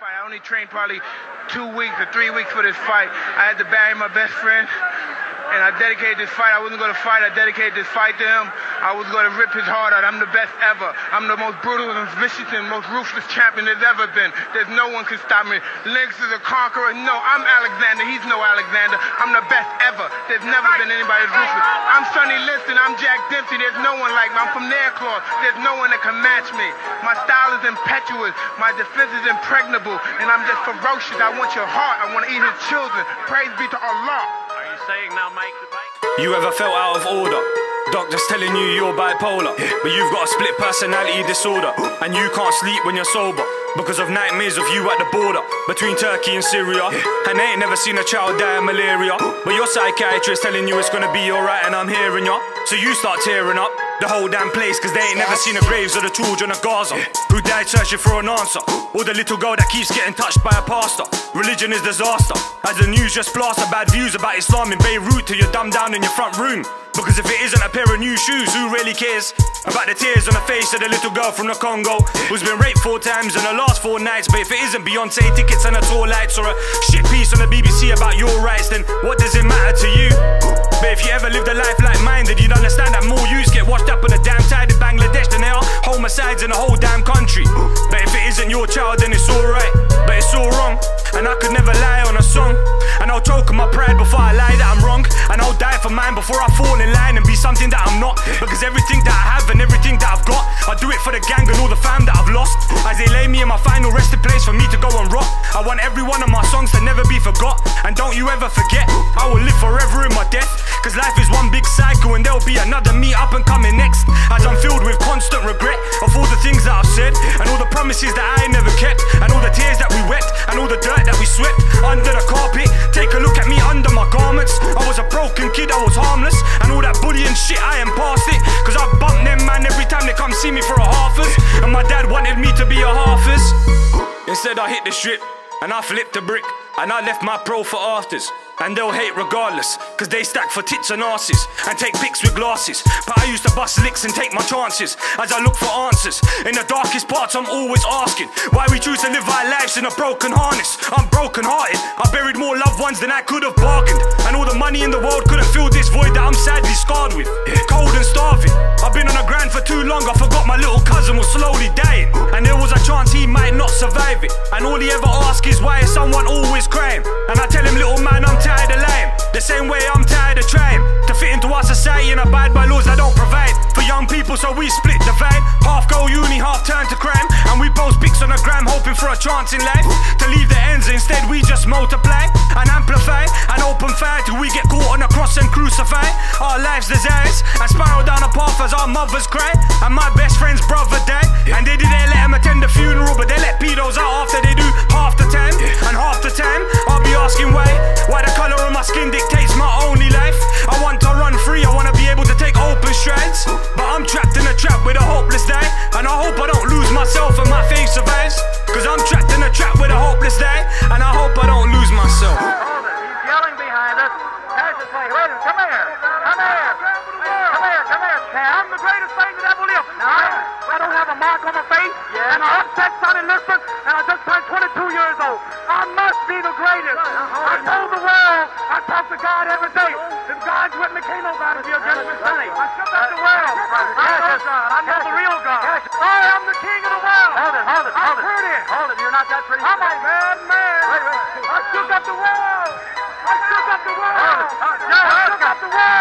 I only trained probably 2 to 3 weeks for this fight. I had to bury my best friend, and I dedicated this fight. I wasn't going to fight. I dedicated this fight to him. I was going to rip his heart out. I'm the best ever. I'm the most brutal and vicious and most ruthless champion there's ever been. There's no one can stop me. Lynx is a conqueror. No, I'm Alexander. He's no Alexander. I'm the best ever. There's never been anybody as ruthless. I'm Sonny Liston. I'm Jack Dempsey. There's no one like me. I'm from Nairclaw. There's no one that can match me. My style is impetuous. My defense is impregnable. And I'm just ferocious. I want your heart. I want to eat his children. Praise be to Allah. Are you saying now, Mike? You ever felt out of order? Doctors telling you you're bipolar, but you've got a split personality disorder, and you can't sleep when you're sober because of nightmares of you at the border between Turkey and Syria. And they ain't never seen a child die of malaria, but your psychiatrist telling you it's gonna be alright, and I'm hearing ya. So you start tearing up the whole damn place, cause they ain't never seen the graves of the children of Gaza who died searching for an answer, or the little girl that keeps getting touched by a pastor. Religion is disaster, as the news just plaster bad views about Islam in Beirut till you're dumbed down in your front room. Because if it isn't a pair of new shoes, who really cares about the tears on the face of the little girl from the Congo who's been raped 4 times in the last 4 nights? But if it isn't Beyonce tickets and a tour lights, or a shit piece on the BBC about your rights, then what does it matter to you? But if you ever lived a life like mine, then you'd understand that more youths get washed up on the damn tide in Bangladesh than there are homicides in the whole damn country. But if it isn't your child, then it's alright, but it's all wrong. And I could never lie on a song, and I'll choke on my pride before I lie that I'm wrong, and I'll die for mine before I fall in line and be something that I'm not. Because everything that I have and everything that I've got, I do it for the gang and all the fam that I've lost, as they lay me in my final resting place for me to go and rot. I want every one of my songs to never be forgot, and don't you ever forget, I will live forever in my death. Cause life is one big cycle, and there'll be another me up and coming next, as I'm filled with constant regret of all the things that I've said, and all the promises that I never kept, and all the tears that we wept, and all the dirt that we swept under the carpet. Take a look at me under my garments. I was a broken kid, I was harmless, and all that bullying shit, I am past it. Cause I bump them man every time they come see me for a halfers, and my dad wanted me to be a halfers. Instead I hit the strip, and I flipped the brick, and I left my pro for afters. And they'll hate regardless, cause they stack for tits and asses and take pics with glasses. But I used to bust licks and take my chances as I look for answers. In the darkest parts I'm always asking why we choose to live our lives in a broken harness. I'm broken hearted, I buried more loved ones than I could have bargained, and all the money in the world couldn't fill this void that I'm sadly scarred with. Cold and starving, I've been on the grind for too long. I forgot my little cousin was slowly dying, and there was a chance he might not survive it. And all he ever asks is why is someone always crying, and I tell him little man I'm tired of lying, the same way I'm tired of trying to fit into our society and abide by laws that don't provide for young people. So we split the vibe, half go uni, half turn to crime, and we post pics on the gram hoping for a chance in life to leave the ends. Instead we just multiply and amplify and open fire till we get caught on a cross and crucify our lives' desires and spiral down a path as our mothers cry. And my best friend's brother died, and they didn't let him attend the funeral, but they let pedos out after they do half the time. And half the time I'll be asking why the color of my skin dictates my only life. I want to run free, I want to be able to take open strides, but I'm trapped in a trap with a hopeless die, and I hope I don't lose myself and my faith survives. Cause I'm trapped in a trap with a hopeless die, and I hope I don't lose myself. Hold it, he's yelling behind us. Guys, it's like, wait, come here, come here, come here, come here, Chad. I'm the greatest thing that ever lived. No, I don't have a mark on my face, and I upset Sonny Liston, and I just turned 22 years old. I must be the greatest. I told the world, I talk to God every day. If God's with me, can't nobody be against me, Sonny. I shook up the world. I know God. I know the real God. I am the king of the world. Hold it, hold it, hold it. I'm pretty. Hold it, you're not that pretty. I'm a mad man. I shook up the world. I shook up the world. I shook up the world.